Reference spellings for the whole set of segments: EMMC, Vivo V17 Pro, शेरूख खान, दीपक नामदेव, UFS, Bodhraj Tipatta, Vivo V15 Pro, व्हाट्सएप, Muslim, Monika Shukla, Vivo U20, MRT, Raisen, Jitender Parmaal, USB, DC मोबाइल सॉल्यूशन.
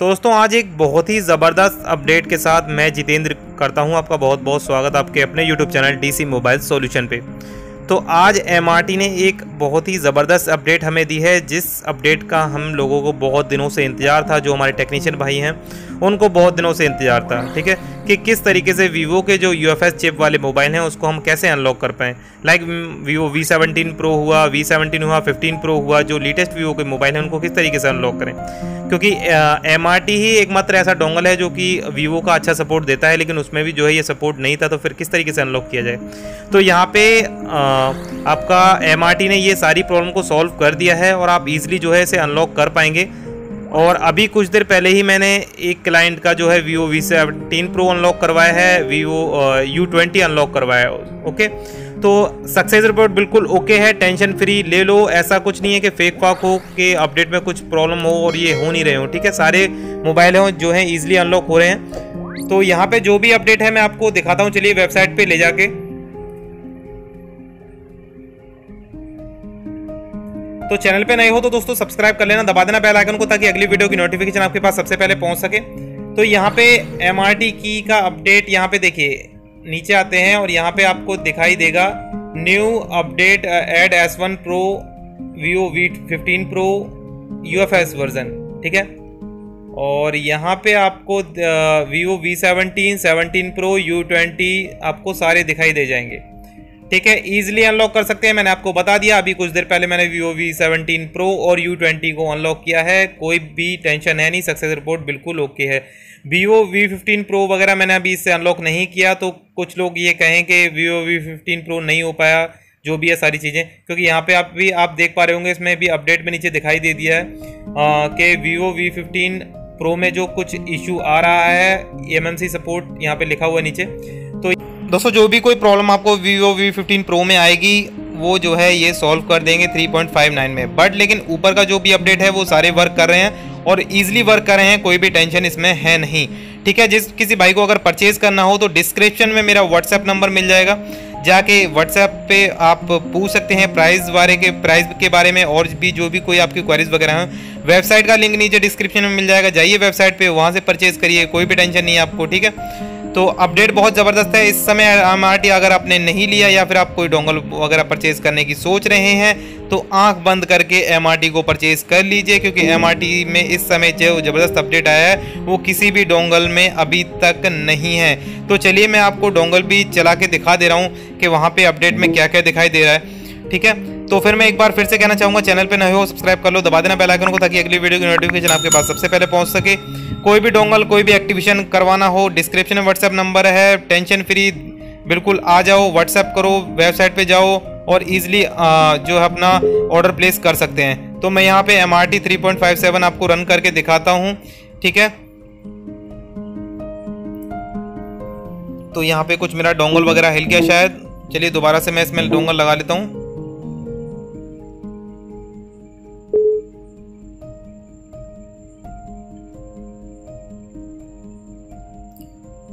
दोस्तों आज एक बहुत ही ज़बरदस्त अपडेट के साथ मैं जितेंद्र करता हूं आपका बहुत बहुत स्वागत आपके अपने YouTube channel DC मोबाइल सॉल्यूशन पे। तो आज MRT ने एक बहुत ही ज़बरदस्त अपडेट हमें दी है, जिस अपडेट का हम लोगों को बहुत दिनों से इंतज़ार था। जो हमारे टेक्नीशियन भाई हैं उनको बहुत दिनों से इंतज़ार था, ठीक है, कि किस तरीके से Vivo के जो UFS चिप वाले मोबाइल हैं उसको हम कैसे अनलॉक कर पाएँ। लाइक Vivo V17 Pro हुआ, V17 हुआ, 15 Pro हुआ, जो लेटेस्ट Vivo के मोबाइल हैं उनको किस तरीके से अनलॉक करें, क्योंकि MRT ही एकमात्र ऐसा डोंगल है जो कि Vivo का अच्छा सपोर्ट देता है, लेकिन उसमें भी जो है ये सपोर्ट नहीं था। तो फिर किस तरीके से अनलॉक किया जाए, तो यहाँ पर आपका MRT ने ये सारी प्रॉब्लम को सॉल्व कर दिया है और आप इजीली जो है इसे अनलॉक कर पाएंगे। और अभी कुछ देर पहले ही मैंने एक क्लाइंट का जो है Vivo V17 Pro अनलॉक करवाया है, Vivo U20 अनलॉक करवाया है। ओके, तो सक्सेस रिपोर्ट बिल्कुल ओके है, टेंशन फ्री ले लो। ऐसा कुछ नहीं है कि फेक फाक हो कि अपडेट में कुछ प्रॉब्लम हो और ये हो नहीं रहे हो, ठीक है। सारे मोबाइल हों जो हैं ईजिली अनलॉक हो रहे हैं। तो यहाँ पर जो भी अपडेट है मैं आपको दिखाता हूँ, चलिए वेबसाइट पर ले जाके। तो चैनल पे नए हो तो दोस्तों सब्सक्राइब कर लेना, दबा देना बेल आइकन को, ताकि अगली वीडियो की नोटिफिकेशन आपके पास सबसे पहले पहुंच सके। तो यहाँ पे MRT की का अपडेट, यहाँ पे देखिए नीचे आते हैं और यहाँ पे आपको दिखाई देगा न्यू अपडेट एड S1 Pro Vivo V15 Pro UFS version, ठीक है। और यहाँ पे आपको Vivo V17, 17 Pro, U20 आपको सारे दिखाई दे जाएंगे, ठीक है। ईजिली अनलॉक कर सकते हैं, मैंने आपको बता दिया। अभी कुछ देर पहले मैंने Vivo V17 Pro और U20 को अनलॉक किया है, कोई भी टेंशन है नहीं, सक्सेस रिपोर्ट बिल्कुल ओके है। Vivo V15 Pro वगैरह मैंने अभी इससे अनलॉक नहीं किया, तो कुछ लोग ये कहें कि Vivo V15 Pro नहीं हो पाया, जो भी है सारी चीज़ें, क्योंकि यहाँ पे आप देख पा रहे होंगे, इसमें भी अपडेट में नीचे दिखाई दे दिया है कि Vivo V15 Pro में जो कुछ इशू आ रहा है, EMMC सपोर्ट यहाँ पर लिखा हुआ है नीचे। तो दोस्तों जो भी कोई प्रॉब्लम आपको Vivo V15 Pro में आएगी वो जो है ये सॉल्व कर देंगे 3.59 में। बट लेकिन ऊपर का जो भी अपडेट है वो सारे वर्क कर रहे हैं और ईजिली वर्क कर रहे हैं, कोई भी टेंशन इसमें है नहीं, ठीक है। जिस किसी भाई को अगर परचेज़ करना हो तो डिस्क्रिप्शन में मेरा व्हाट्सएप नंबर मिल जाएगा, जाके व्हाट्सएप पे आप पूछ सकते हैं प्राइस के बारे में, और भी जो भी कोई आपकी क्वेरीज वगैरह हैं। वेबसाइट का लिंक नीचे डिस्क्रिप्शन में मिल जाएगा, जाइए वेबसाइट पर, वहाँ से परचेज़ करिए, कोई भी टेंशन नहीं है आपको, ठीक है। तो अपडेट बहुत ज़बरदस्त है इस समय MRT। अगर आपने नहीं लिया या फिर आप कोई डोंगल वगैरह परचेज़ करने की सोच रहे हैं तो आंख बंद करके MRT को परचेज़ कर लीजिए, क्योंकि MRT में इस समय जो ज़बरदस्त अपडेट आया है वो किसी भी डोंगल में अभी तक नहीं है। तो चलिए मैं आपको डोंगल भी चला के दिखा दे रहा हूँ कि वहाँ पर अपडेट में क्या क्या दिखाई दे रहा है, ठीक है। तो फिर मैं एक बार फिर से कहना चाहूँगा, चैनल पे नए हो सब्सक्राइब कर लो, दबा देना बेल आइकन को, ताकि अगली वीडियो की नोटिफिकेशन आपके पास सबसे पहले पहुँच सके। कोई भी डोंगल, कोई भी एक्टिवेशन करवाना हो, डिस्क्रिप्शन में व्हाट्सएप नंबर है, टेंशन फ्री बिल्कुल, आ जाओ, व्हाट्सएप करो, वेबसाइट पे जाओ और ईजिली जो है अपना ऑर्डर प्लेस कर सकते हैं। तो मैं यहाँ पे MRT 3.57 आपको रन करके दिखाता हूँ, ठीक है। तो यहाँ पे कुछ मेरा डोंगल वगैरह हिल गया शायद, चलिए दोबारा से मैं इसमें डोंगल लगा लेता हूँ।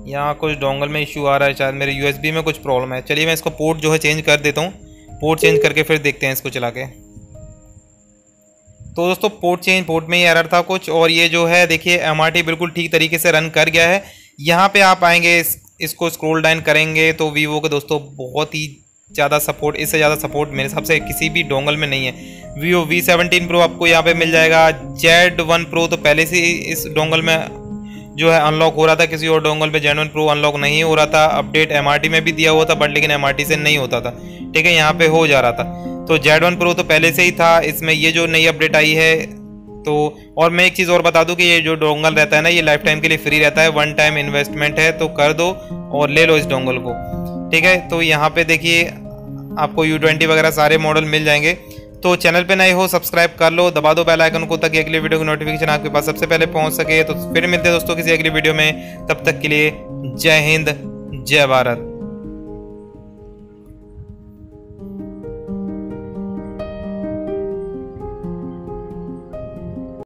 यहाँ कुछ डोंगल में इशू आ रहा है, शायद मेरे USB में कुछ प्रॉब्लम है। चलिए मैं इसको पोर्ट जो है चेंज कर देता हूँ, पोर्ट चेंज करके फिर देखते हैं इसको चला के। तो दोस्तों पोर्ट में ही एरर था कुछ, और ये जो है देखिए MRT बिल्कुल ठीक तरीके से रन कर गया है। यहाँ पे आप आएंगे इसको स्क्रॉल डाउन करेंगे तो Vivo के दोस्तों बहुत ही ज़्यादा सपोर्ट, इससे ज़्यादा सपोर्ट मेरे हिसाब से किसी भी डोंगल में नहीं है। Vivo V17 Pro आपको यहाँ पे मिल जाएगा, Z1 Pro तो पहले से इस डोंगल में जो है अनलॉक हो रहा था, किसी और डोंगल पे Z1 Pro अनलॉक नहीं हो रहा था। अपडेट MRT में भी दिया हुआ था बट लेकिन MRT से नहीं होता था, ठीक है, यहाँ पे हो जा रहा था। तो Z1 Pro तो पहले से ही था, इसमें ये जो नई अपडेट आई है तो, और मैं एक चीज़ और बता दूं कि ये जो डोंगल रहता है ना, ये लाइफ टाइम के लिए फ्री रहता है, वन टाइम इन्वेस्टमेंट है, तो कर दो और ले लो इस डोंगल को, ठीक है। तो यहाँ पर देखिए आपको U20 वगैरह सारे मॉडल मिल जाएंगे। तो चैनल पे नए हो सब्सक्राइब कर लो, दबा दो बेल आइकन को, ताकि अगली वीडियो की नोटिफिकेशन आपके पास सबसे पहले पहुंच सके। तो फिर मिलते हैं दोस्तों किसी अगली वीडियो में, तब तक के लिए जय हिंद, जय भारत।